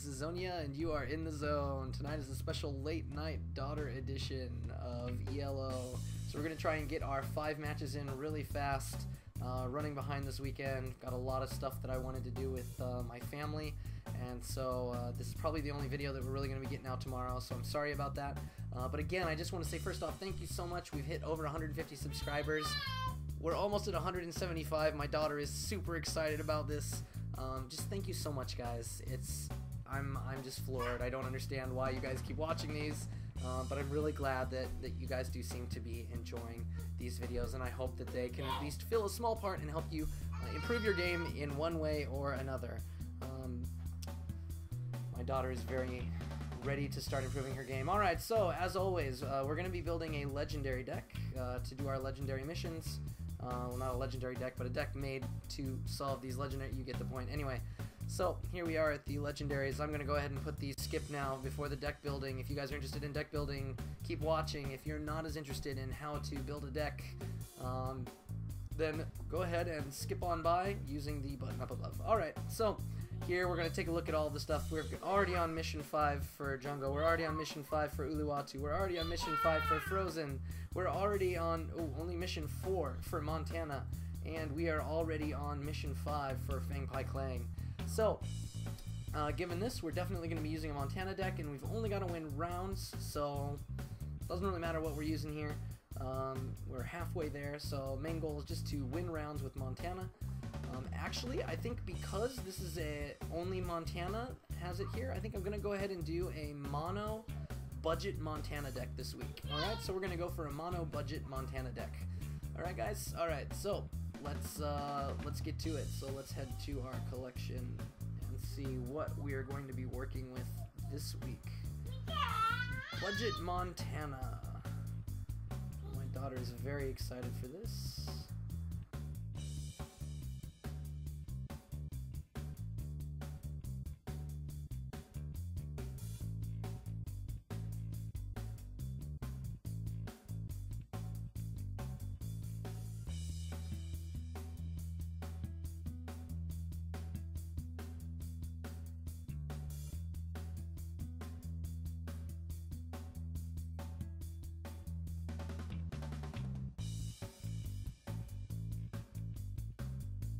This is Xonia, and you are in the zone. Tonight is a special late night daughter edition of ELO. So we're going to try and get our 5 matches in really fast. Running behind this weekend, got a lot of stuff that I wanted to do with my family, and so this is probably the only video that we're really going to be getting out tomorrow, so I'm sorry about that. But again, I just want to say first off, thank you so much. We've hit over 150 subscribers. We're almost at 175. My daughter is super excited about this. Just thank you so much, guys. I'm just floored. I don't understand why you guys keep watching these. But I'm really glad that you guys do seem to be enjoying these videos, and I hope that they can at least fill a small part and help you improve your game in one way or another. My daughter is very ready to start improving her game. Alright, so as always, we're going to be building a legendary deck to do our legendary missions. Well, not a legendary deck, but a deck made to solve these legendary... You get the point. Anyway. So, here we are at the legendaries. I'm going to go ahead and put the skip now before the deck building. If you guys are interested in deck building, keep watching. If you're not as interested in how to build a deck, then go ahead and skip on by using the button up above. Alright, so here we're going to take a look at all the stuff. We're already on Mission 5 for Jungle. We're already on Mission 5 for Uluwatu. We're already on Mission 5 for Frozen. We're already on, only Mission 4 for Montana. And we are already on Mission 5 for Fangpai Clang. So, given this, we're definitely going to be using a Montana deck, and we've only got to win rounds, so it doesn't really matter what we're using here. We're halfway there, so main goal is just to win rounds with Montana. Actually, I think because this is only Montana has it here, I think I'm going to go ahead and do a mono budget Montana deck this week. Alright, so we're going to go for a mono budget Montana deck. Alright guys, alright, so... Let's get to it. So let's head to our collection and see what we are going to be working with this week. Budget Montana. My daughter is very excited for this.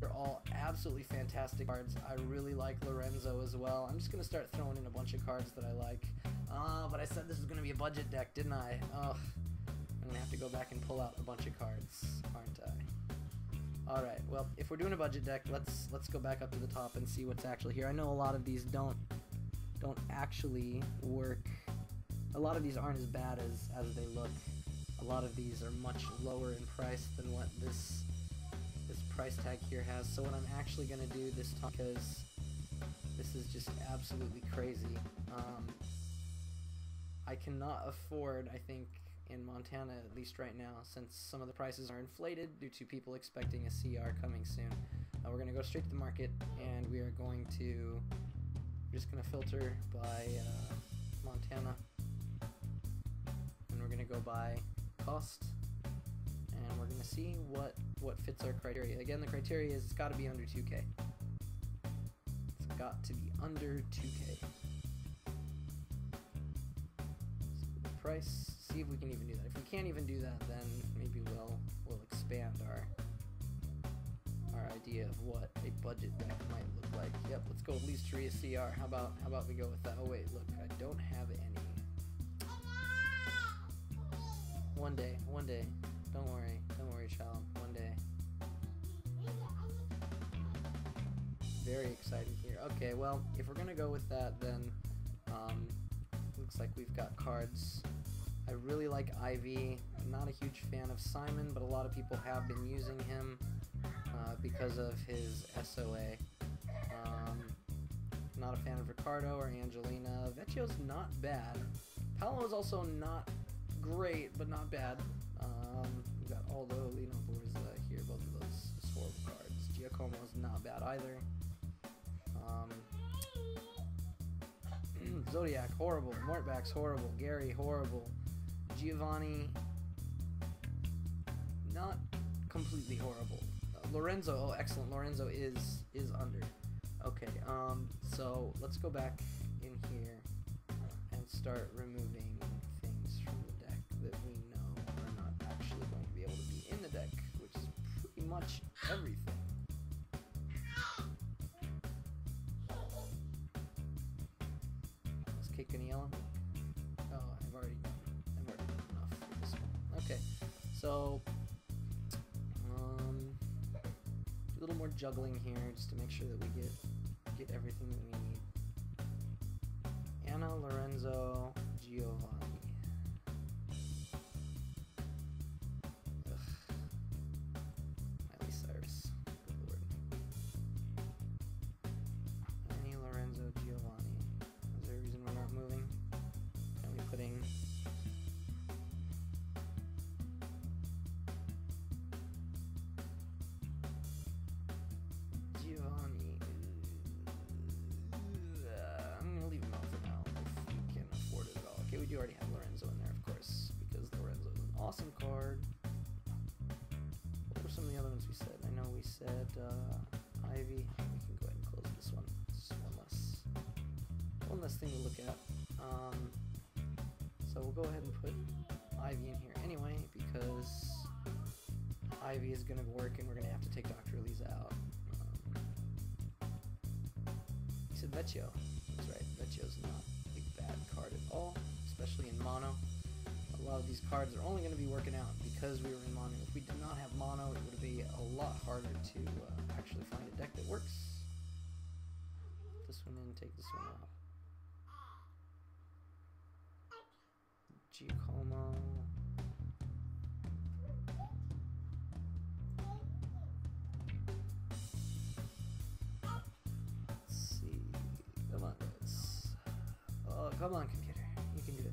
They're all absolutely fantastic cards. I really like Lorenzo as well. I'm just going to start throwing in a bunch of cards that I like. But I said this was going to be a budget deck, didn't I? Ugh. I'm going to have to go back and pull out a bunch of cards, aren't I? Alright, well, if we're doing a budget deck, let's go back up to the top and see what's actually here. I know a lot of these don't actually work. A lot of these aren't as bad as they look. A lot of these are much lower in price than what this price tag here has. So what I'm actually going to do this time, because this is just absolutely crazy, I cannot afford, I think, in Montana at least right now, since some of the prices are inflated due to people expecting a CR coming soon. We're going to go straight to the market, and we are going to, we're just going to filter by Montana, and we're going to go by cost. And we're going to see what fits our criteria. Again, the criteria is it's got to be under 2K. It's got to be under 2K. So the price, see if we can even do that. If we can't even do that, then maybe we'll expand our idea of what a budget deck might look like. Yep, let's go with least to CR. How about we go with that? Oh wait, look, I don't have any. One day. Don't worry, child. One day. Very exciting here. Okay, well, if we're gonna go with that, then looks like we've got cards. I really like Ivy. I'm not a huge fan of Simon, but a lot of people have been using him because of his SOA. Not a fan of Ricardo or Angelina. Vecchio's not bad. Paolo's also not great, but not bad. We've got although Lino Borza here, both of those horrible cards. Giacomo's not bad either. Zodiac, horrible. Mortback's horrible. Gary, horrible. Giovanni, not completely horrible. Lorenzo, oh excellent. Lorenzo is under. Okay, so let's go back down here and start removing things from the deck that we know are not actually going to be able to be in the deck, which is pretty much everything. Let's kick any yellow. Oh, I've already done enough for this one. Okay, so do a little more juggling here just to make sure that we get everything that we need. Anna, Lorenzo, Giovanni. Ugh. Miley Cyrus. Good lord. Anna, Lorenzo, Giovanni. Is there a reason we're not moving? Are we putting... Ivy, we can go ahead and close this one. Just one less thing to look at. So we'll go ahead and put Ivy in here anyway, because Ivy is going to work and we're going to have to take Dr. Elisa out. He said Vecchio. That's right, Vecchio's not a bad card at all, especially in mono. A lot of these cards are only going to be working out because we were in mono. If we did not have mono, it would be a lot harder to actually find a deck that works. Put this one in, take this one out. Giacomo. Let's see. Come on, guys. Oh, come on, computer. You can do it.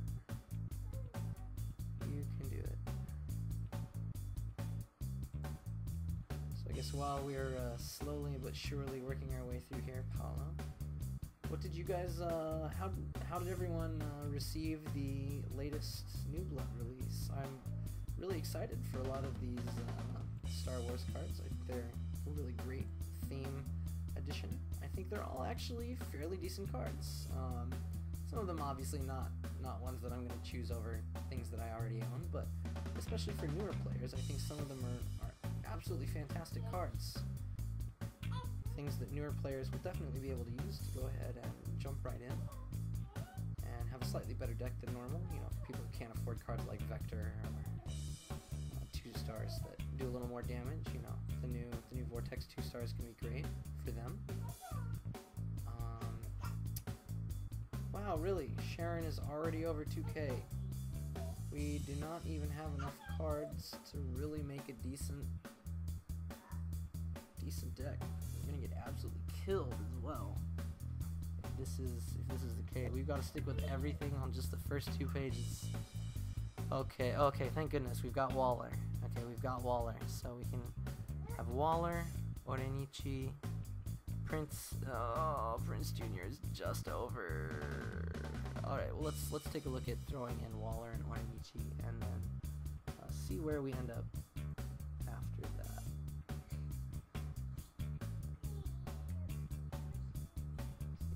You can do it. So I guess while we're slowly but surely working our way through here, Paolo, what did you guys, how did everyone receive the latest New Blood release? I'm really excited for a lot of these Star Wars cards. I think they're a really great theme addition. I think they're all actually fairly decent cards. Some of them obviously not ones that I'm going to choose over things that I already own, but especially for newer players, I think some of them are absolutely fantastic cards. Things that newer players will definitely be able to use to go ahead and jump right in and have a slightly better deck than normal. You know, people who can't afford cards like Vector or 2-stars that do a little more damage, you know, the new Vortex 2-stars can be great for them. Wow, really? Sharon is already over 2K. We do not even have enough cards to really make a decent deck. We're gonna get absolutely killed as well. If this is the case, we've got to stick with everything on just the first two pages. Okay, okay. Thank goodness we've got Waller. Okay, we've got Waller, so we can have Waller, Orenichi. Prince, oh, Prince Jr. is just over. All right, well let's take a look at throwing in Waller and Orenichi, and then see where we end up after that.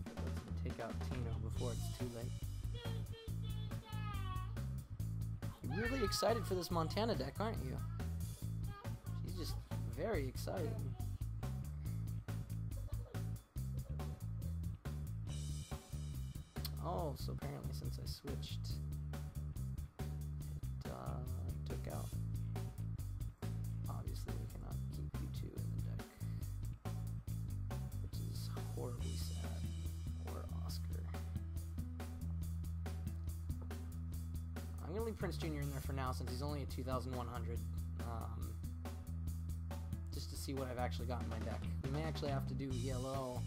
Let's take out Tino before it's too late. You're really excited for this Montana deck, aren't you? She's just very excited. Oh, so apparently since I switched, it took out. Obviously, we cannot keep you two in the deck, which is horribly sad. Or Oscar. I'm going to leave Prince Jr. in there for now since he's only at 2,100, just to see what I've actually got in my deck. We may actually have to do ELO.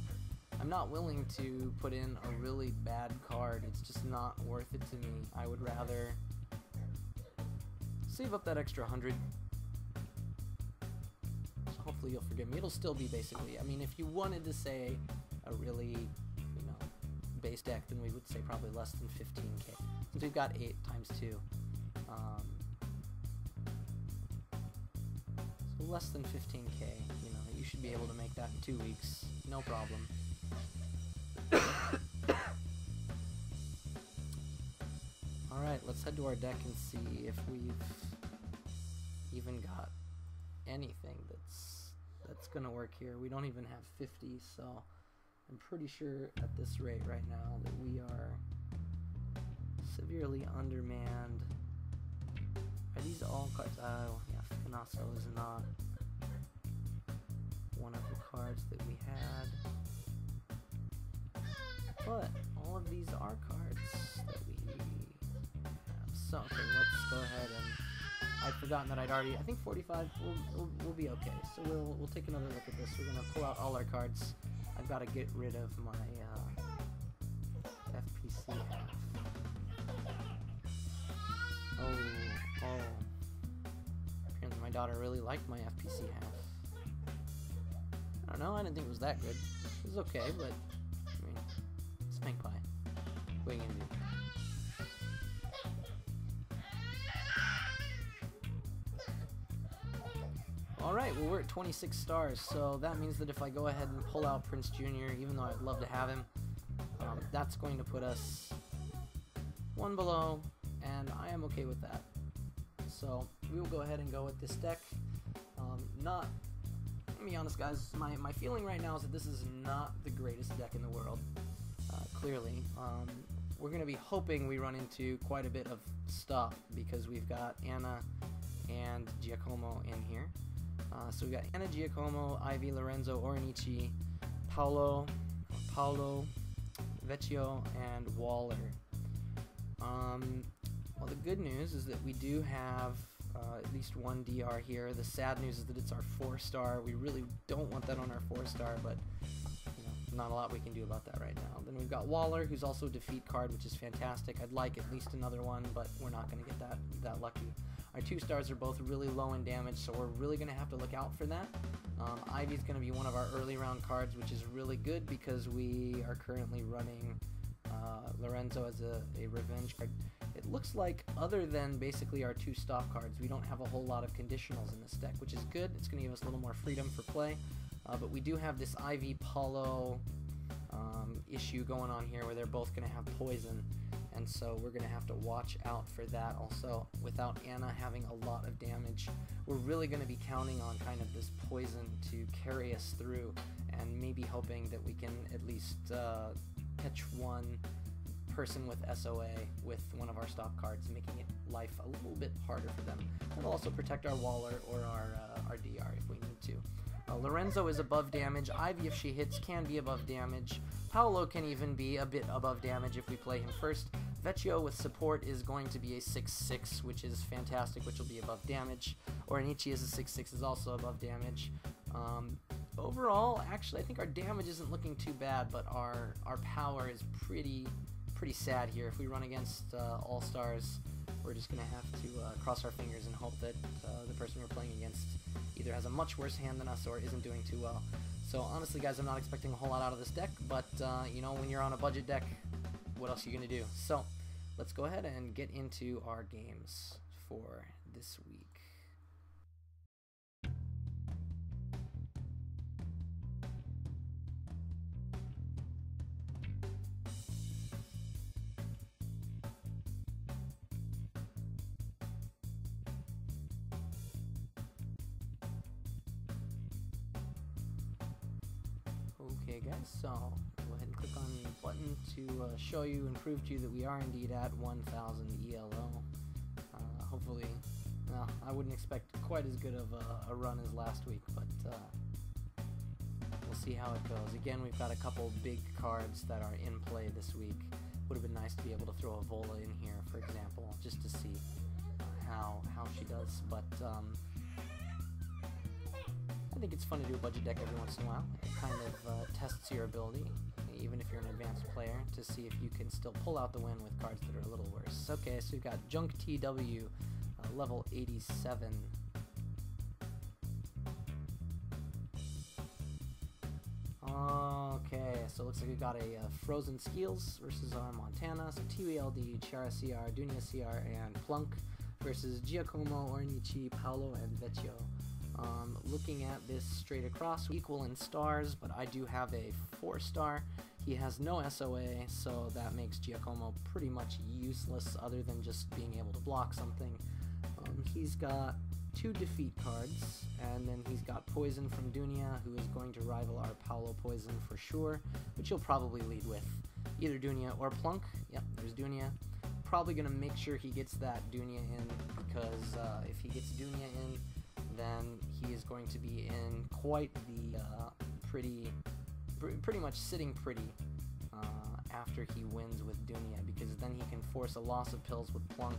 I'm not willing to put in a really bad card, it's just not worth it to me. I would rather save up that extra 100. So hopefully you'll forgive me. It'll still be basically, I mean, if you wanted to say a really, you know, base deck, then we would say probably less than 15k. Since we've got 8 times 2. So less than 15k, you know, you should be able to make that in 2 weeks, no problem. Alright, let's head to our deck and see if we've even got anything that's gonna work here. We don't even have 50, so I'm pretty sure at this rate right now that we are severely undermanned. Are these all cards? Oh, yeah, Finasso is not one of the cards that we had. But all of these are cards that we have. So, okay, let's go ahead and... I'd forgotten that I'd already... I think 45 will be okay. So we'll take another look at this. We're going to pull out all our cards. I've got to get rid of my FPC half. Oh. Apparently my daughter really liked my FPC half. I don't know, I didn't think it was that good. It was okay, but... I mean, it's Spank Pie. What are you going to do? Alright, well we're at 26 stars, so that means that if I go ahead and pull out Prince Jr., even though I'd love to have him, that's going to put us one below, and I am okay with that. So, we will go ahead and go with this deck. Let me be honest guys, my feeling right now is that this is not the greatest deck in the world, clearly. We're going to be hoping we run into quite a bit of stuff, because we've got Anna and Giacomo in here. So we got Anna, Giacomo, Ivy, Lorenzo, Orenichi, Paolo, Vecchio, and Waller. Well, the good news is that we do have at least one DR here. The sad news is that it's our 4-star. We really don't want that on our 4-star, but you know, not a lot we can do about that right now. Then we've got Waller, who's also a defeat card, which is fantastic. I'd like at least another one, but we're not going to get that lucky. Our 2-stars are both really low in damage, so we're really going to have to look out for that. Ivy's going to be one of our early round cards, which is really good because we are currently running Lorenzo as a revenge card. It looks like, other than basically our 2 stop cards, we don't have a whole lot of conditionals in this deck, which is good. It's going to give us a little more freedom for play. But we do have this Ivy Paulo issue going on here where they're both going to have poison. And so we're going to have to watch out for that. Also, without Anna having a lot of damage, we're really going to be counting on kind of this poison to carry us through and maybe hoping that we can at least catch one person with SOA with one of our stop cards, making it life a little bit harder for them. It'll also protect our Waller or our DR if we need to. Lorenzo is above damage. Ivy, if she hits, can be above damage. Paolo can even be a bit above damage if we play him first. Vecchio with support is going to be a 6-6, which is fantastic, which will be above damage. Orenichi is a 6-6, is also above damage. Overall, actually, I think our damage isn't looking too bad, but our power is pretty sad here. If we run against all-stars, we're just going to have to cross our fingers and hope that the person we're playing against either has a much worse hand than us or isn't doing too well. So honestly, guys, I'm not expecting a whole lot out of this deck, but you know, when you're on a budget deck, what else are you going to do? So let's go ahead and get into our games for this week. Okay guys, so go ahead and click on the button to show you and prove to you that we are indeed at 1000 ELO. Hopefully, well, I wouldn't expect quite as good of a run as last week, but we'll see how it goes. Again, we've got a couple big cards that are in play this week. Would have been nice to be able to throw a Vola in here, for example, just to see how she does, but I think it's fun to do a budget deck every once in a while. It kind of tests your ability, even if you're an advanced player, to see if you can still pull out the win with cards that are a little worse. Okay, so we've got Junk TW, level 87. Okay, so it looks like we got a Frozen Skills versus our Montana, so Tiwi LD, Chiara CR, Dunia CR, and Plunk versus Giacomo, Orenichi, Paolo, and Vecchio. Looking at this straight across, equal in stars, but I do have a 4-star He has no SOA, so that makes Giacomo pretty much useless other than just being able to block something. He's got 2 defeat cards, and then he's got Poison from Dunia, who is going to rival our Paolo Poison for sure, which he'll probably lead with either Dunia or Plunk. Yep, there's Dunia. Probably going to make sure he gets that Dunia in, because if he gets Dunia in, then he is going to be in quite the pretty much sitting pretty after he wins with Dunia, because then he can force a loss of pills with Plunk,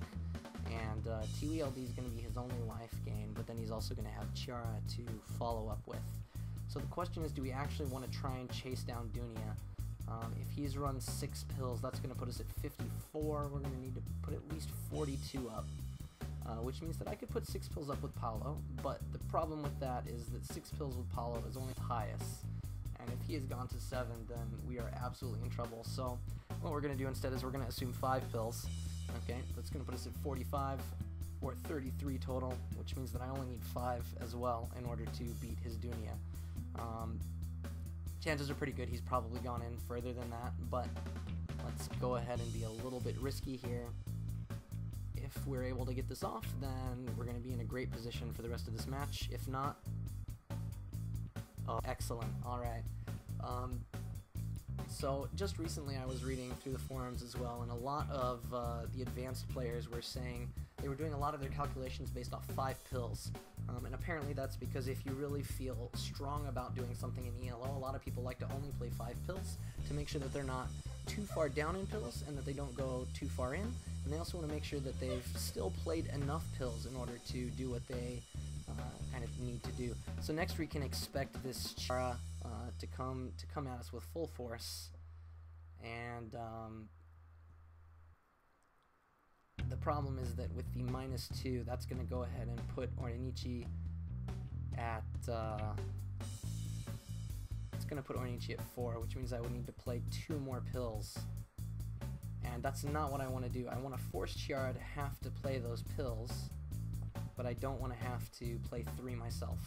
and TWLD is going to be his only life gain, but then he's also going to have Chiara to follow up with. So the question is, do we actually want to try and chase down Dunia? If he's run 6 pills, that's going to put us at 54. We're going to need to put at least 42 up. Which means that I could put 6 pills up with Paolo, but the problem with that is that 6 pills with Paolo is only Pious, and if he has gone to 7, then we are absolutely in trouble. So what we're going to do instead is we're going to assume 5 pills. Okay, that's going to put us at 45, or 33 total, which means that I only need 5 as well in order to beat his Dunia. Chances are pretty good he's probably gone in further than that, but let's go ahead and be a little bit risky here. If we're able to get this off, then we're going to be in a great position for the rest of this match. If not, oh, excellent. Alright. So just recently I was reading through the forums as well, and a lot of the advanced players were saying they were doing a lot of their calculations based off 5 pills. And apparently that's because if you really feel strong about doing something in ELO, a lot of people like to only play 5 pills to make sure that they're not too far down in pills and that they don't go too far in, and they also want to make sure that they've still played enough pills in order to do what they kind of need to do. So next we can expect this Chiara to come at us with full force, and the problem is that with the -2, that's going to go ahead and put Orenichi at going to put Orenichi at 4, which means I would need to play 2 more pills, and that's not what I want to do. I want to force Chiara to have to play those pills, but I don't want to have to play 3 myself.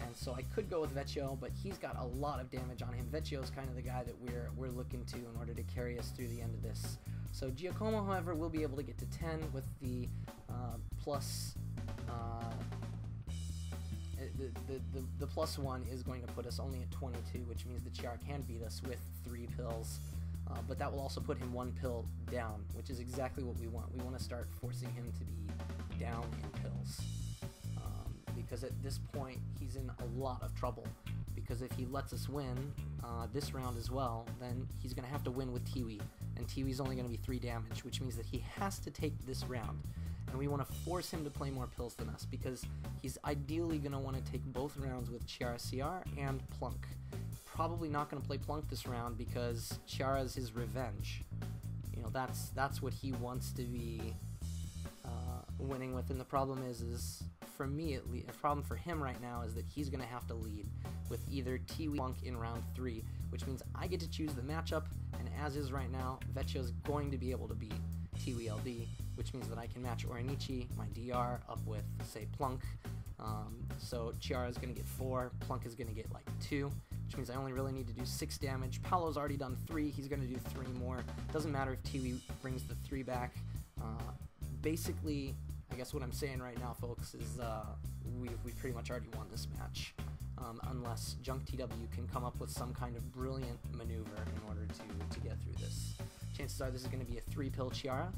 And so I could go with Vecchio, but he's got a lot of damage on him. Vecchio is kind of the guy that we're looking to in order to carry us through the end of this. So Giacomo, however, will be able to get to 10 with the The +1 is going to put us only at 22, which means the Chiara can beat us with 3 pills, but that will also put him 1 pill down, which is exactly what we want. We want to start forcing him to be down in pills, because at this point he's in a lot of trouble, because if he lets us win this round as well, then he's going to have to win with Tiwi, and Tiwi's only going to be 3 damage, which means that he has to take this round. And we want to force him to play more pills than us, because he's ideally going to want to take both rounds with Chiara CR and Plunk. Probably not going to play Plunk this round because Chiara's his revenge. You know, that's what he wants to be winning with. And the problem is for me at least, the problem for him right now is that he's going to have to lead with either Tiwi Plunk in round 3, which means I get to choose the matchup. And as is right now, Vecchio's going to be able to beat TWLD, which means that I can match Orenichi, my DR, up with, say, Plunk. So Chiara is going to get 4, Plunk is going to get like 2, which means I only really need to do 6 damage. Paolo's already done 3, he's going to do 3 more. Doesn't matter if Tiwi brings the 3 back. Basically, I guess what I'm saying right now, folks, is we pretty much already won this match. Unless Junk TW can come up with some kind of brilliant maneuver in order to get through this. Chances are this is going to be a 3-pill Chiara.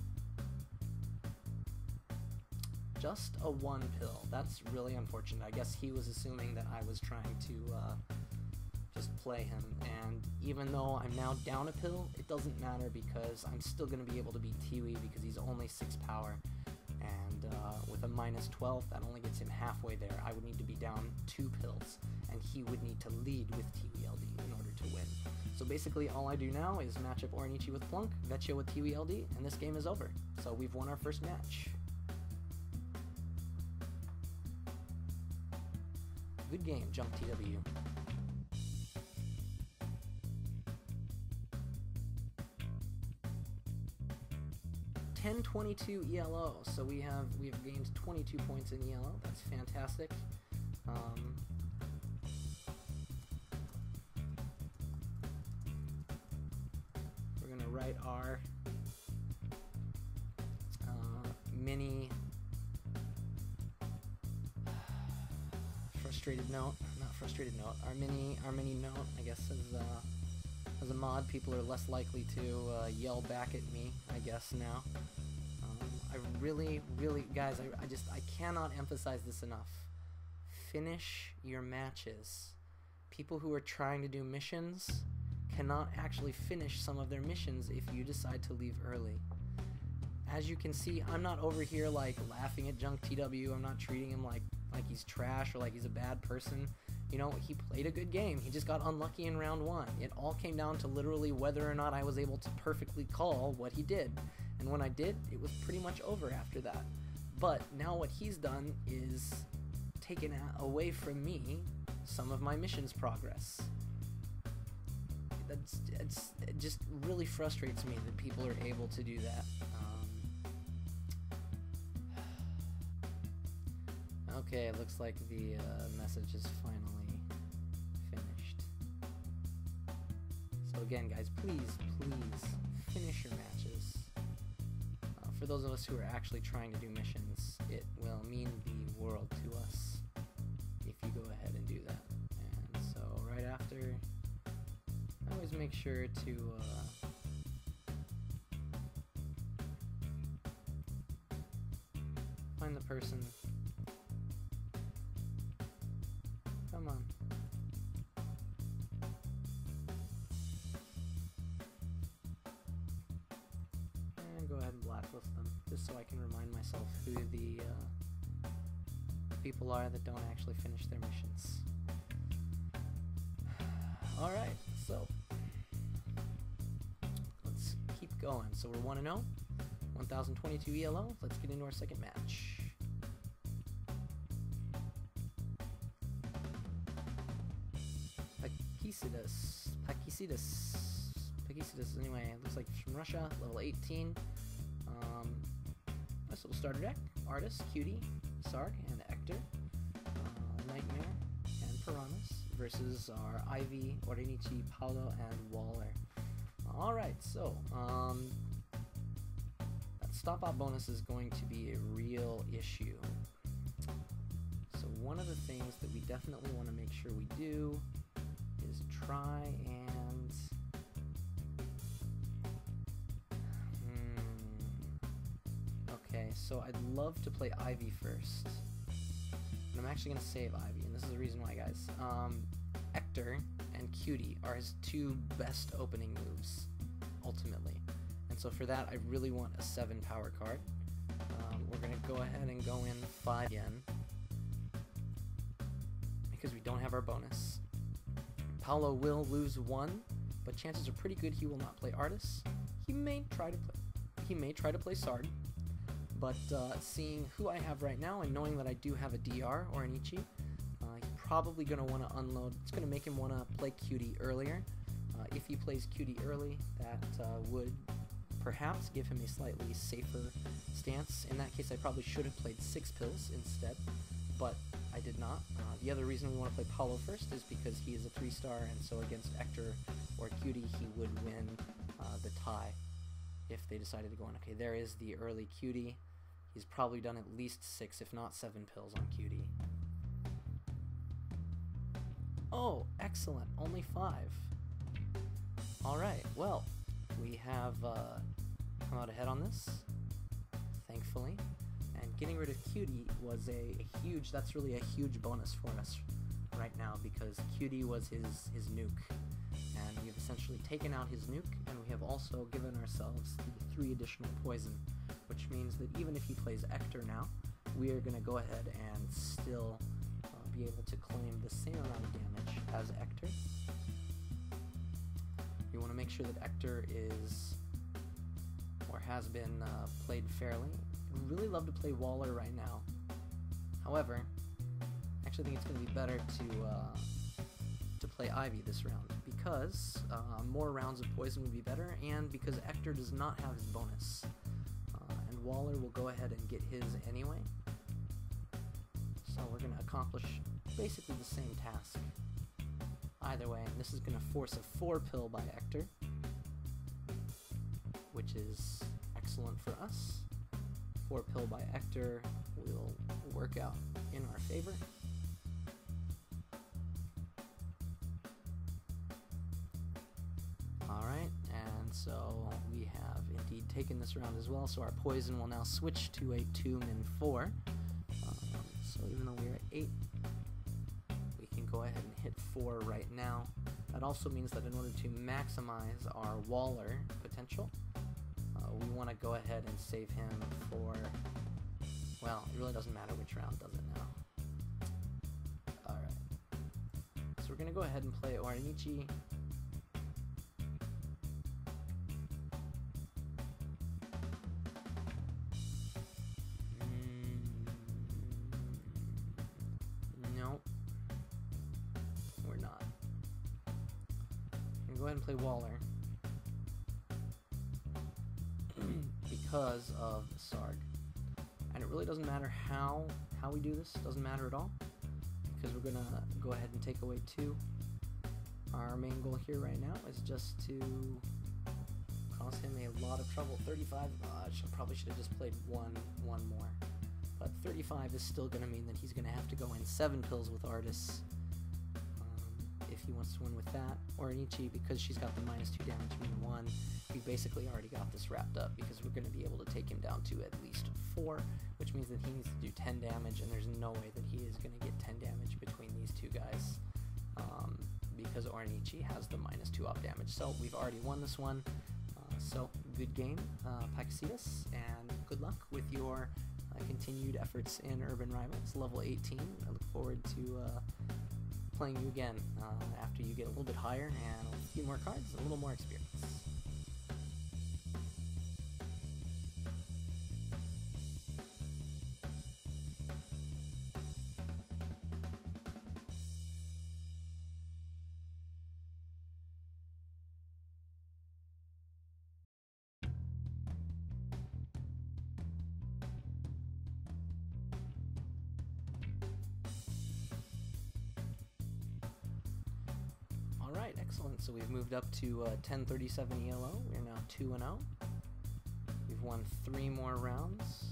Just a 1-pill. That's really unfortunate. I guess he was assuming that I was trying to just play him. And even though I'm now down a pill, it doesn't matter because I'm still going to be able to beat Tiwi because he's only 6 power. And with a -12, that only gets him halfway there. I would need to be down 2 pills, and he would need to lead with TWLD in order to win. So basically all I do now is match up Orenichi with Plunk, Vecchio with TWLD, and this game is over. So we've won our first match. Good game, Jump TW. .1022 ELO, so we have gained 22 points in ELO. That's fantastic. right are mini frustrated note, not frustrated note, our mini note, I guess, is as a mod, people are less likely to yell back at me, I guess, now. I really, guys, I cannot emphasize this enough. Finish your matches. People who are trying to do missions cannot actually finish some of their missions if you decide to leave early. As you can see, I'm not over here, like, laughing at Junk TW. I'm not treating him like he's trash or like he's a bad person. You know, he played a good game. He just got unlucky in round one. It all came down to literally whether or not I was able to perfectly call what he did. And when I did, it was pretty much over after that. But now what he's done is taken away from me some of my mission's progress. It just really frustrates me that people are able to do that. Okay, it looks like the message is finally finished. So again, guys, please finish your matches. For those of us who are actually trying to do missions, it will mean the world to us if you go ahead and do that. And so right after, I always make sure to find the person. Come on. And go ahead and blacklist them, just so I can remind myself who the people are that don't actually finish their missions. Alright, so let's keep going. So we're 1-0, 1022 ELO. Let's get into our second match. Pakisidas, anyway, it looks like from Russia, level 18. This little starter deck, Artist, Cutie, Sarg, and Hector, Nightmare, and Piranhas, versus our Ivy, Orenichi, Paolo, and Waller. Alright, so, that stop-out bonus is going to be a real issue. So one of the things that we definitely want to make sure we do is try and okay, so I'd love to play Ivy first, and I'm actually going to save Ivy, and this is the reason why, guys. Hector and Cutie are his two best opening moves, ultimately, and so for that I really want a 7 power card. We're going to go ahead and go in 5 yen, because we don't have our bonus. Paolo will lose 1, but chances are pretty good he will not play Artis. He may try to play Sard, but seeing who I have right now and knowing that I do have a DR or an Ichi, he's probably going to want to unload. It's going to make him want to play Cutie earlier. If he plays Cutie early, that would perhaps give him a slightly safer stance. In that case, I probably should have played 6 pills instead, but I did not. The other reason we want to play Paolo first is because he is a 3-star, and so against Hector or Cutie, he would win the tie if they decided to go on. Okay, there is the early Cutie. He's probably done at least 6, if not 7 pills on Cutie. Oh, excellent. Only 5. Alright, well, we have come out ahead on this, thankfully. And getting rid of Cutie was a huge, that's really a huge bonus for us right now, because Cutie was his nuke. And we have essentially taken out his nuke, and we have also given ourselves the 3 additional poison, which means that even if he plays Hector now, we are going to go ahead and still be able to claim the same amount of damage as Hector. You want to make sure that Hector is, or has been, played fairly. I'd really love to play Waller right now. However, I actually think it's going to be better to play Ivy this round, because more rounds of poison would be better, and because Hector does not have his bonus. And Waller will go ahead and get his anyway. So we're going to accomplish basically the same task either way, and this is going to force a 4 pill by Hector. which is excellent for us. 4 pill by Hector will work out in our favor. Alright, and so we have indeed taken this round as well, so our poison will now switch to a 2 min 4. So even though we're at 8, we can go ahead and hit 4 right now. That also means that in order to maximize our Waller potential, we want to go ahead and save him for, well, it really doesn't matter which round, does it now? Alright. So we're going to go ahead and play Orenichi. Play Waller because of Sarg, and it really doesn't matter how we do this, it doesn't matter at all, because we're gonna go ahead and take away 2. Our main goal here right now is just to cause him a lot of trouble. 35, probably should have just played one more, but 35 is still gonna mean that he's gonna have to go in 7 pills with Artis if he wants to win with that. Orenichi, because she's got the -2 damage min 1, we basically already got this wrapped up because we're going to be able to take him down to at least 4, which means that he needs to do 10 damage, and there's no way that he is going to get 10 damage between these two guys because Orenichi has the -2 up damage. So we've already won this one. So good game, Paxidus, and good luck with your continued efforts in Urban Rivals, level 18. I look forward to playing you again after you get a little bit higher and a few more cards, a little more experience. Excellent, so we've moved up to 1037 ELO. We're now 2-0. We've won 3 more rounds.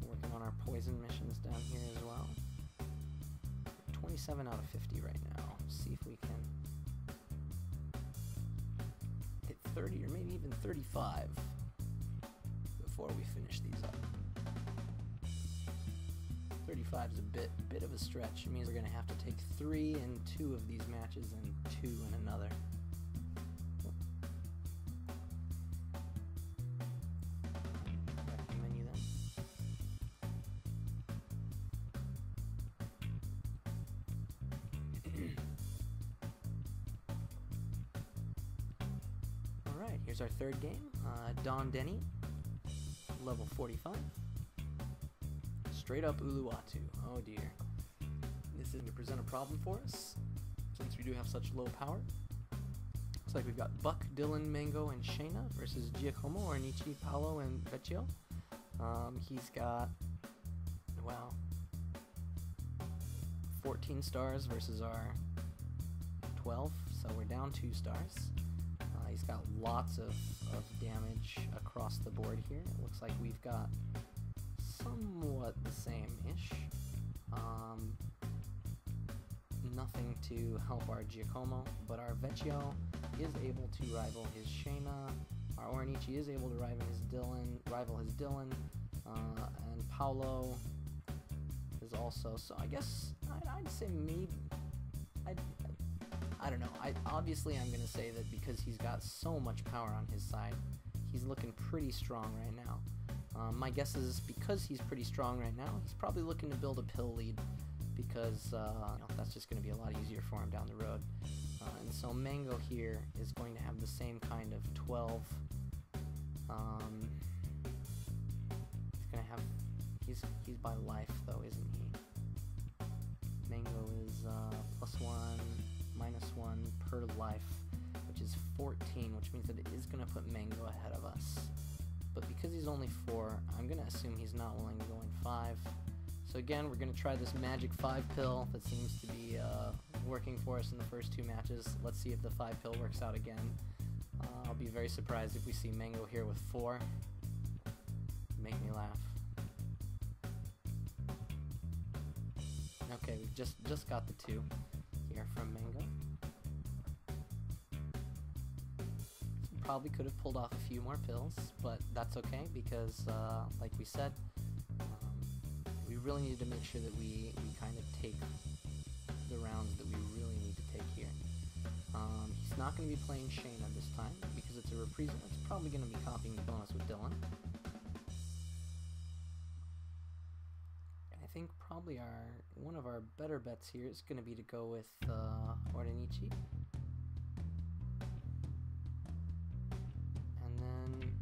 We're working on our poison missions down here as well. 27 out of 50 right now. See if we can hit 30 or maybe even 35 before we finish these up. 35 is a bit of a stretch. It means we're going to have to take 3 in 2 of these matches and 2 in another. Back to the menu then. Alright, here's our 3rd game. Don Denny, level 45. Straight up Uluwatu. Oh dear. This is going to present a problem for us, since we do have such low power. Looks like we've got Buck, Dylan, Mango, and Shayna versus Giacomo, Orenichi, Paolo, and Vecchio. He's got, wow, 14 stars versus our 12, so we're down 2 stars. He's got lots of damage across the board here. It looks like we've got somewhat the same-ish. Nothing to help our Giacomo, but our Vecchio is able to rival his Shayna, our Orenichi is able to rival his Dylan, and Paolo is also, so I guess I'd say maybe, I don't know, obviously I'm going to say that because he's got so much power on his side, he's looking pretty strong right now. My guess is because he's pretty strong right now, he's probably looking to build a pill lead because you know, that's just going to be a lot easier for him down the road. And so Mango here is going to have the same kind of 12. He's going to have, he's by life though, isn't he? Mango is +1, -1 per life, which is 14, which means that it is going to put Mango ahead of us. But because he's only 4, I'm going to assume he's not willing to go in 5. So again, we're going to try this magic 5 pill that seems to be working for us in the first 2 matches. Let's see if the 5 pill works out again. I'll be very surprised if we see Mango here with 4. Make me laugh. Okay, we just got the 2 here from Mango. Probably could have pulled off a few more pills, but that's okay because, like we said, we really need to make sure that we kind of take the rounds that we really need to take here. He's not going to be playing Shayna this time because it's a reprisal. It's probably going to be copying the bonus with Dylan. I think probably one of our better bets here is going to be to go with Orenichi. And then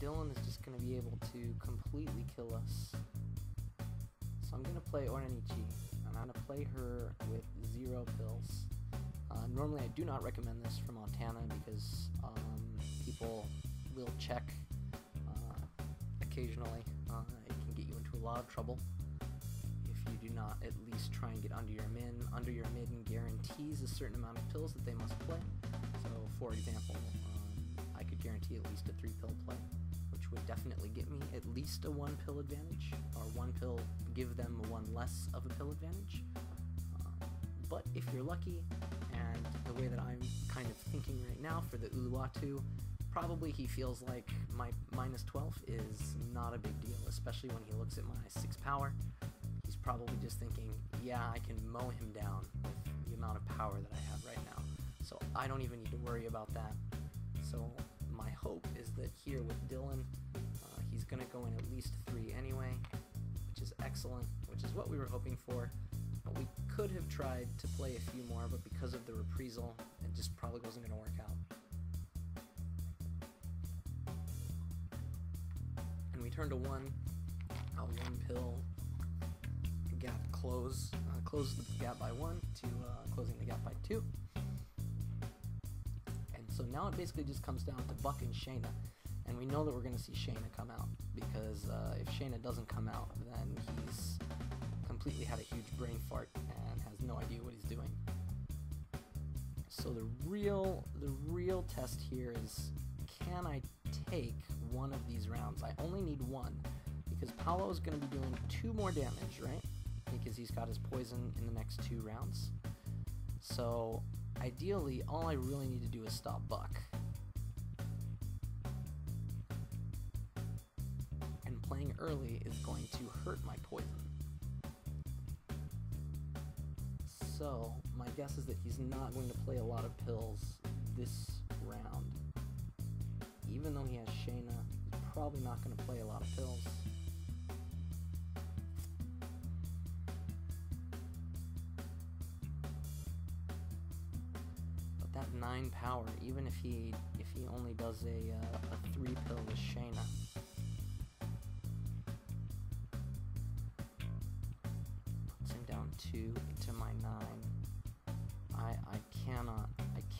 Dylan is just going to be able to completely kill us. So I'm going to play Orenichi, and I'm going to play her with 0 pills. Normally I do not recommend this for Montana because people will check occasionally. It can get you into a lot of trouble if you do not at least try and get under your min. Under your min guarantees a certain amount of pills that they must play. So, for example, I could guarantee at least a 3-pill play, which would definitely get me at least a 1-pill advantage, or 1 pill give them 1 less of a pill advantage. But if you're lucky, and the way that I'm kind of thinking right now for the Uluwatu, probably he feels like my minus 12 is not a big deal, especially when he looks at my 6 power. He's probably just thinking, yeah, I can mow him down with the amount of power that I have right now, so I don't even need to worry about that. So my hope is that here with Dylan, he's going to go in at least 3 anyway, which is excellent, which is what we were hoping for. We could have tried to play a few more, but because of the reprisal, it just probably wasn't going to work out. And we turn to 1, a 1-pill gap close, closes the gap by 1 to closing the gap by 2. And so now it basically just comes down to Buck and Shayna, and we know that we're going to see Shayna come out, because if Shayna doesn't come out, then he's completely had a huge brain fart and has no idea what he's doing. So the real test here is, can I take one of these rounds? I only need 1, because Paolo is going to be doing 2 more damage, right? Because he's got his poison in the next 2 rounds. So ideally, all I really need to do is stop Buck. And playing early is going to hurt my poison. So my guess is that he's not going to play a lot of pills this round. Even though he has Shayna, he's probably not going to play a lot of pills. But that 9 power, even if he only does a 3 pill with Shayna, puts him down 2 to my 9. I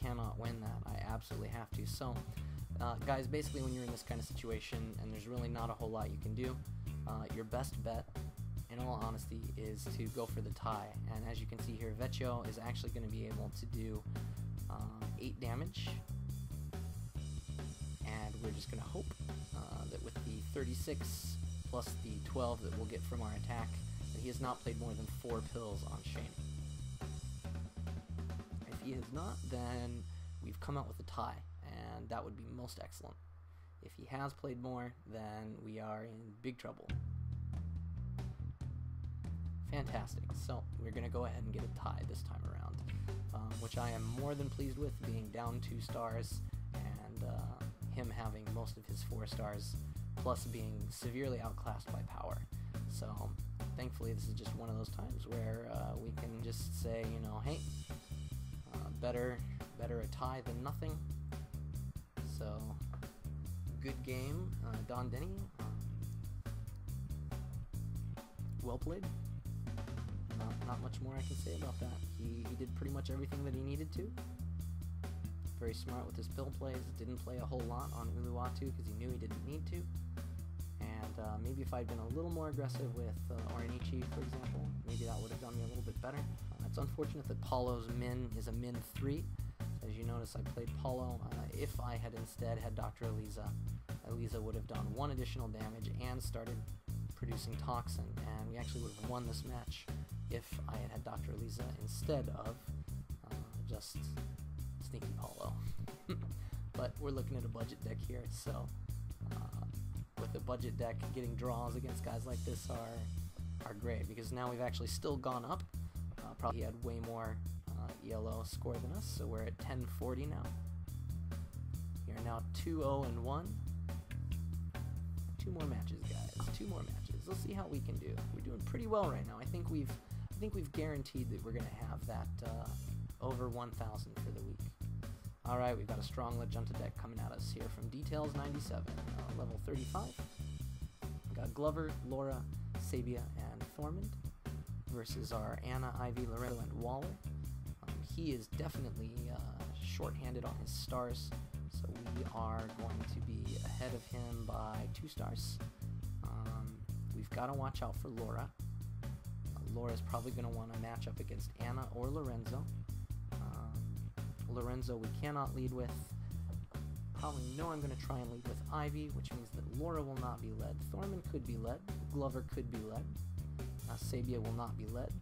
cannot win that. I absolutely have to. So. Guys, basically when you're in this kind of situation and there's really not a whole lot you can do, your best bet, in all honesty, is to go for the tie. And as you can see here, Vecchio is actually going to be able to do 8 damage. And we're just going to hope that with the 36 plus the 12 that we'll get from our attack, that he has not played more than 4 pills on Shane. If he has not, then we've come out with a tie. And that would be most excellent. If he has played more, then we are in big trouble. Fantastic. So we're going to go ahead and get a tie this time around, which I am more than pleased with, being down 2 stars and him having most of his 4 stars, plus being severely outclassed by power. So thankfully this is just one of those times where we can just say, you know, hey, better a tie than nothing. So, good game, Don Denny, well played. Not much more I can say about that. He did pretty much everything that he needed to. Very smart with his pill plays, didn't play a whole lot on Uluwatu because he knew he didn't need to. And maybe if I'd been a little more aggressive with Orenichi, for example, maybe that would have done me a little bit better. It's unfortunate that Paolo's min is a min 3. I As you notice, I played Paulo. If I had instead had Dr. Eliza would have done one additional damage and started producing toxin, and we actually would have won this match if I had had Dr. Eliza instead of just sneaky Paulo. But we're looking at a budget deck here, so with a budget deck, getting draws against guys like this are great, because now we've actually still gone up. Probably had way more ELO score than us, so we're at 1040 now. We are now 2-0-1. Two more matches, guys. Two more matches. Let's see how we can do. We're doing pretty well right now. I think we've guaranteed that we're gonna have that over 1,000 for the week. All right, we've got a strong Lejunta deck coming at us here from Details 97, level 35. We've got Glover, Laura, Sabia, and Thormand versus our Anna, Ivy, Lorenzo, and Waller. He is definitely shorthanded on his stars, so we are going to be ahead of him by 2 stars. We've got to watch out for Laura. Laura's probably going to want to match up against Anna or Lorenzo. Lorenzo we cannot lead with. Probably know I'm going to try and lead with Ivy, which means that Laura will not be led. Thormand could be led. Glover could be led. Sabia will not be led.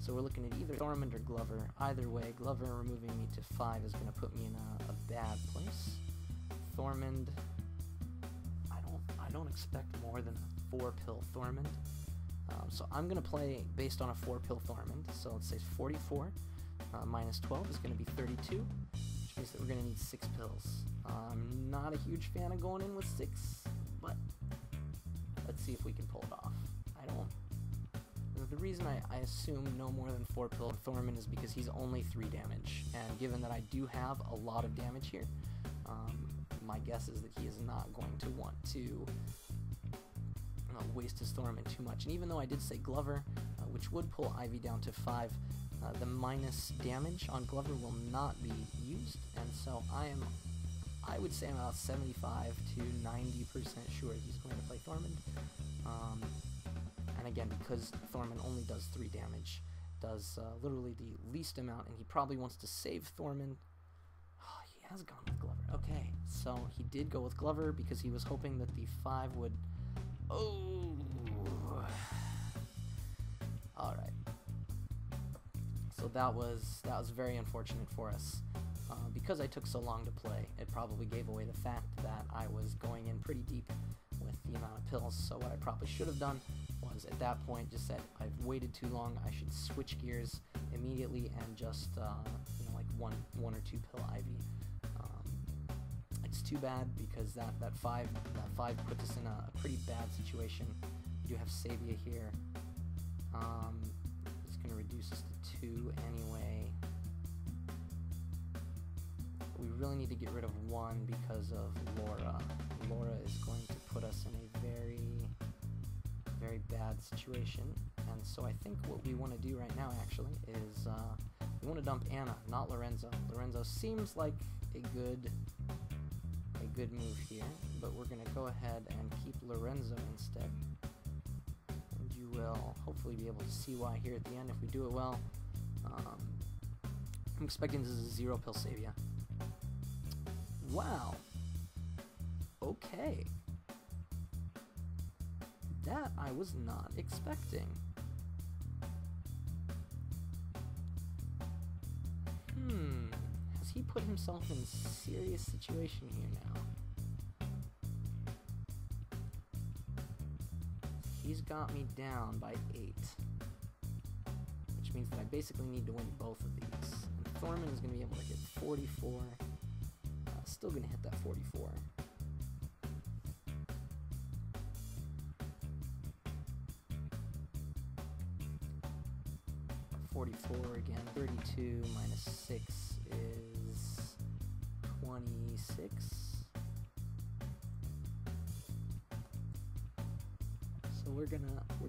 So we're looking at either Thormand or Glover. Either way, Glover removing me to 5 is going to put me in a bad place. Thormand, I don't expect more than a 4-pill Thormand. So I'm going to play based on a 4-pill Thormand. So let's say 44 minus 12 is going to be 32, which means that we're going to need 6 pills. I'm not a huge fan of going in with 6, but let's see if we can pull it off. The reason I assume no more than 4-pill Thormand is because he's only 3 damage, and given that I do have a lot of damage here, my guess is that he is not going to want to waste his Thormand too much. And even though I did say Glover, which would pull Ivy down to 5, the minus damage on Glover will not be used, and so I would say I'm about 75 to 90% sure he's going to play Thormand. And again, because Thormand only does 3 damage, does literally the least amount, and he probably wants to save Thormand. Oh, he has gone with Glover. Okay, so he did go with Glover because he was hoping that the 5 would... Oh! Alright. So that was very unfortunate for us. Because I took so long to play, it probably gave away the fact that I was going in pretty deep with the amount of pills, so what I probably should have done was at that point just said, I've waited too long, I should switch gears immediately and just, you know, like one or two pill Ivy. It's too bad because that five puts us in a pretty bad situation. We do have Sabia here. It's going to reduce us to 2 anyway. We really need to get rid of 1 because of Laura. Laura is going to put us in a very, very bad situation, and so I think what we want to do right now actually is we want to dump Anna, not Lorenzo. Lorenzo seems like a good move here, but we're going to go ahead and keep Lorenzo instead, and you will hopefully be able to see why here at the end if we do it well. I'm expecting this is a 0-pill Sabia. Wow. Okay. That I was not expecting. Has he put himself in a serious situation here now? He's got me down by 8. Which means that I basically need to win both of these. And Thormand is going to be able to hit 44. Still going to hit that 44. Again, 32 minus 6 is 26. So we're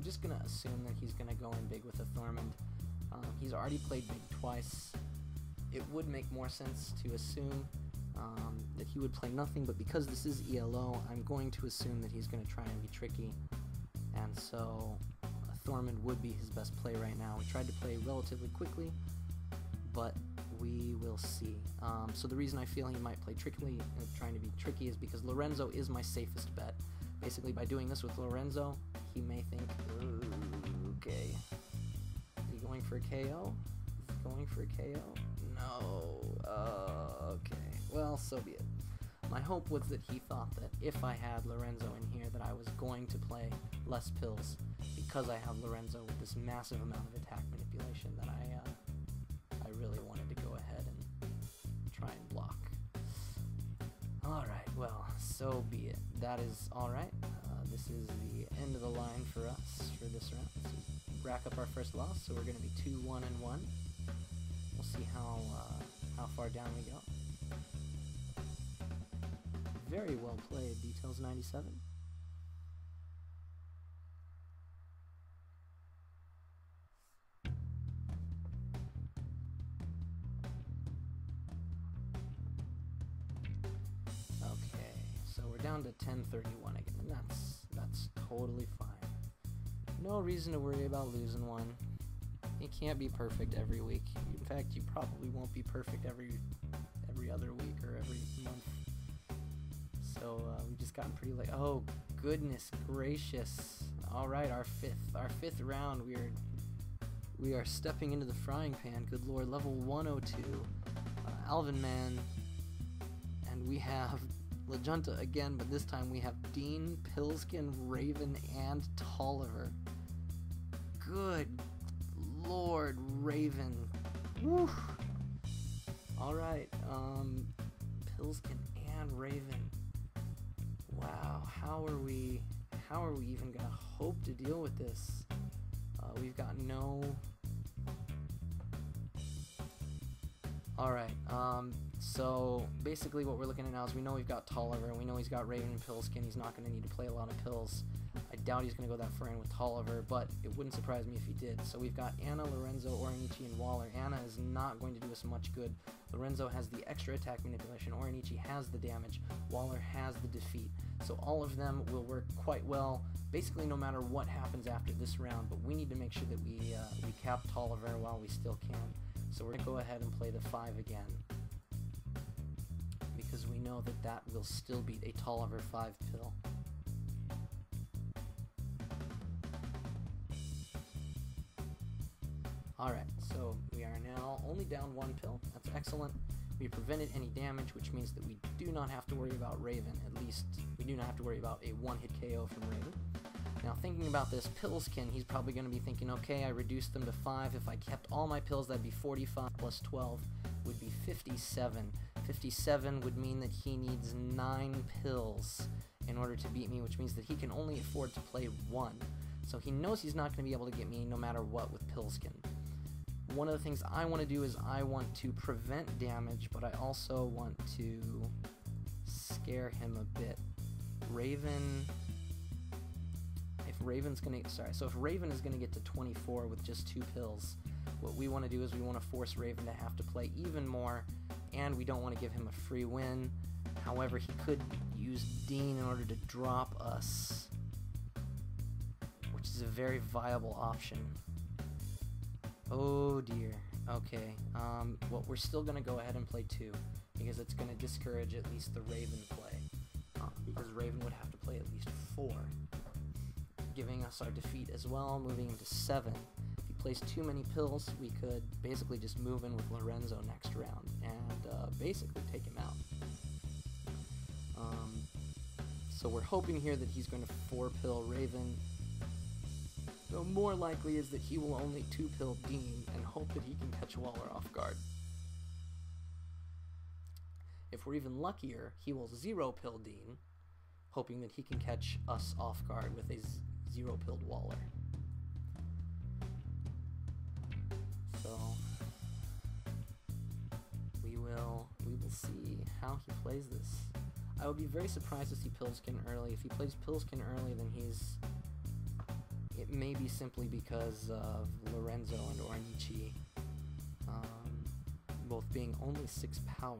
just gonna assume that he's gonna go in big with a Thormand. He's already played big twice. It would make more sense to assume that he would play nothing, but because this is ELO, I'm going to assume that he's gonna try and be tricky, and so Thormand would be his best play right now. We tried to play relatively quickly, but we will see. So the reason I feel he might play trickily, trying to be tricky, is because Lorenzo is my safest bet. Basically, by doing this with Lorenzo, he may think, okay, is he going for a KO? Is he going for a KO? No. Okay. Well, so be it. My hope was that he thought that if I had Lorenzo in here that I was going to play less pills because I have Lorenzo with this massive amount of attack manipulation that I really wanted to go ahead and try and block. Alright, well, so be it. That is alright. This is the end of the line for us for this round. So rack up our first loss, so we're going to be 2-1-1. We'll see how far down we go. Very well played, Details 97. Okay, so we're down to 1031 again, and that's totally fine. No reason to worry about losing one. You can't be perfect every week. In fact, you probably won't be perfect every other week or every month. So we've just gotten pretty late. Oh, goodness gracious. Alright, our fifth round. We are stepping into the frying pan. Good lord, level 102. Alvinman. And we have Lejunta again, but this time we have Dean, Pilskin, Raven, and Tolliver. Good lord, Raven. Woo! Alright, Pilskin and Raven. Wow, how are we even gonna hope to deal with this? We've got no... Alright, so basically what we're looking at now is we know we've got Tolliver, we know he's got Raven and Pilskin, he's not gonna need to play a lot of pills. I doubt he's gonna go that far in with Tolliver, but it wouldn't surprise me if he did. So we've got Anna, Lorenzo, Orenichi, and Waller. Anna is not going to do us much good. Lorenzo has the extra attack manipulation, Orenichi has the damage, Waller has the defeat. So all of them will work quite well, basically no matter what happens after this round, but we need to make sure that we cap Tolliver while we still can. So we're gonna go ahead and play the 5 again, because we know that that will still beat a Tolliver 5 pill. Alright, so we are now only down 1 pill, that's excellent. We prevented any damage, which means that we do not have to worry about Raven, at least we do not have to worry about a 1-hit KO from Raven. Now thinking about this, Pilskin, he's probably going to be thinking, okay, I reduced them to 5, if I kept all my pills that'd be 45 plus 12 would be 57. 57 would mean that he needs 9 pills in order to beat me, which means that he can only afford to play 1. So he knows he's not going to be able to get me no matter what with Pilskin. One of the things I want to do is I want to prevent damage, but I also want to scare him a bit. Raven, if Raven is gonna get to 24 with just 2 pills, what we want to do is we want to force Raven to have to play even more, and we don't want to give him a free win. However, he could use Dean in order to drop us, which is a very viable option. Oh dear. Okay, well, we're still going to go ahead and play 2, because it's going to discourage at least the Raven play, because Raven would have to play at least 4, giving us our defeat as well, moving him to 7. If he plays too many pills, we could basically just move in with Lorenzo next round, and basically take him out. So we're hoping here that he's going to 4-pill Raven. So more likely is that he will only 2-pill Dean and hope that he can catch Waller off guard. If we're even luckier, he will 0-pill Dean, hoping that he can catch us off guard with a 0-pilled Waller. So we will see how he plays this. I would be very surprised to see Pilskin early. If he plays Pilskin early, then he's... It may be simply because of Lorenzo and Orenichi both being only 6 power.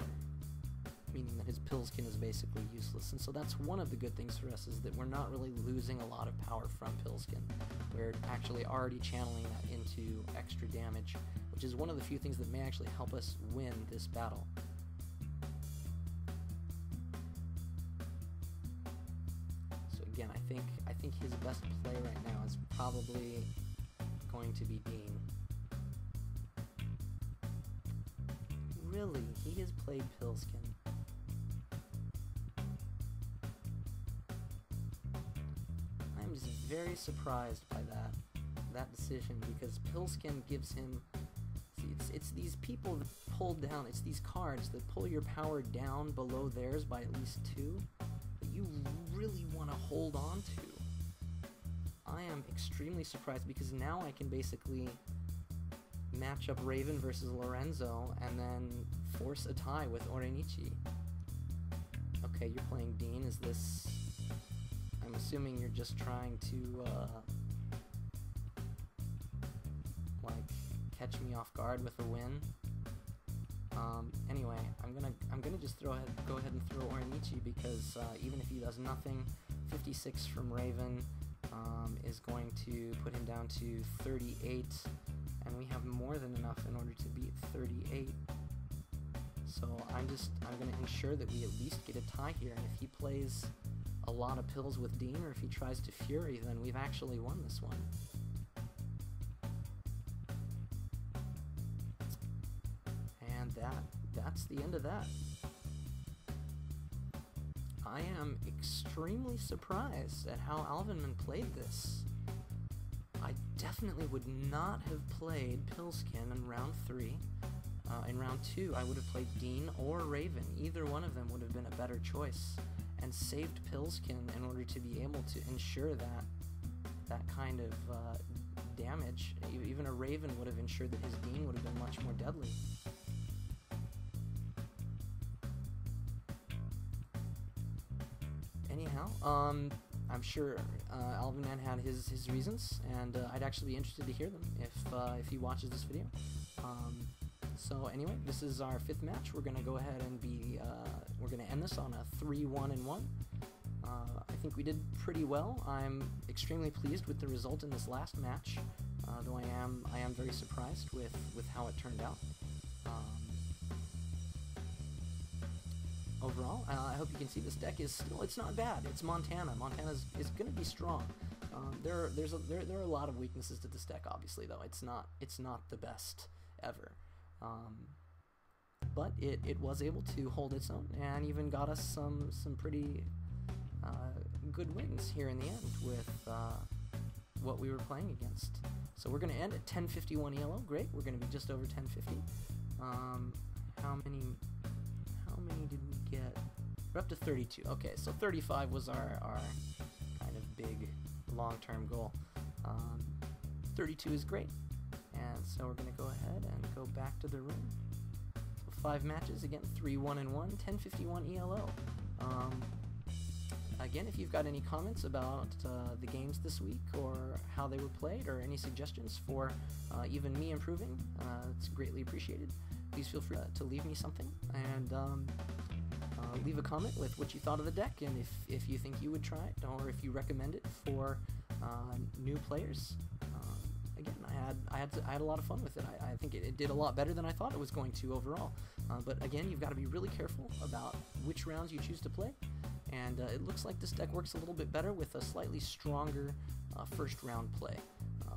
meaning that his Pilskin is basically useless. And so that's one of the good things for us, is that we're not really losing a lot of power from Pilskin. We're actually already channeling that into extra damage, which is one of the few things that may actually help us win this battle. So again, I think his best play right now is probably going to be Dean. Really, he has played Pilskin. I'm just very surprised by that decision, because Pilskin gives him... See, it's these people that pull down, it's these cards that pull your power down below theirs by at least 2, that you really want to hold on to. I am extremely surprised, because now I can basically match up Raven versus Lorenzo and then force a tie with Orenichi. Okay, you're playing Dean. Is this... I'm assuming you're just trying to, like, catch me off guard with a win. Anyway, I'm gonna just go ahead and throw Orenichi, because even if he does nothing, 56 from Raven is going to put him down to 38. And we have more than enough in order to beat 38. So I'm going to ensure that we at least get a tie here, and if he plays a lot of pills with Dean, or if he tries to Fury, then we've actually won this one. And that's the end of that. I am extremely surprised at how Alvinman played this. I definitely would not have played Pilskin in round 3. In round 2, I would have played Dean or Raven. Either one of them would have been a better choice, and saved Pilskin in order to be able to ensure that kind of damage. Even a Raven would have ensured that his Dean would have been much more deadly. Anyhow, I'm sure Alvinman had his reasons, and I'd actually be interested to hear them if he watches this video. So anyway, this is our 5th match. We're gonna go ahead and we're gonna end this on a 3-1-1. I think we did pretty well. I'm extremely pleased with the result in this last match, though I am very surprised with how it turned out. Overall, I hope you can see this deck is still—it's not bad. It's Montana. Montana's is going to be strong. There are a lot of weaknesses to this deck, obviously, though. It's not the best ever, but it was able to hold its own, and even got us some pretty good wins here in the end with what we were playing against. So we're going to end at 10:51 ELO. Great, we're going to be just over 10:50. How many? How many did we get? We're up to 32. Okay, so 35 was our kind of big long-term goal. 32 is great. And so we're going to go ahead and go back to the room. So 5 matches, again, 3-1-1, 10:51 ELO. Again, if you've got any comments about the games this week, or how they were played, or any suggestions for even me improving, it's greatly appreciated. Please feel free to leave me something, and leave a comment with what you thought of the deck, and if you think you would try it, or if you recommend it for new players. Again, I had a lot of fun with it. I think it did a lot better than I thought it was going to overall. But again, you've got to be really careful about which rounds you choose to play. And it looks like this deck works a little bit better with a slightly stronger first round play.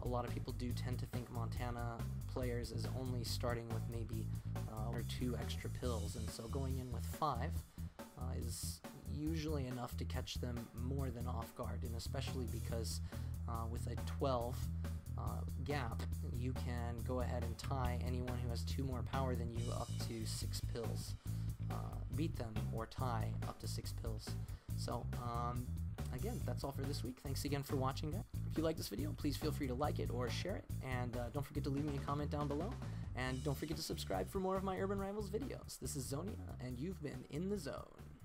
A lot of people do tend to think Montana players as only starting with maybe 1 or 2 extra pills, and so going in with 5 is usually enough to catch them more than off guard, and especially because with a 12 gap, you can go ahead and tie anyone who has 2 more power than you up to 6 pills. Beat them or tie up to 6 pills. So, again, that's all for this week. Thanks again for watching, guys. If you like this video, please feel free to like it or share it, and don't forget to leave me a comment down below, and don't forget to subscribe for more of my Urban Rivals videos. This is Xonia, and you've been in the zone.